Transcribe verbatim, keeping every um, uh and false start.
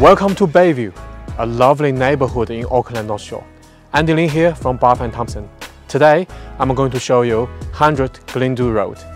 Welcome to Bayview, a lovely neighborhood in Auckland North Shore. Andy Ling here from Bath and Thompson. Today, I'm going to show you one hundred Glendhu Road.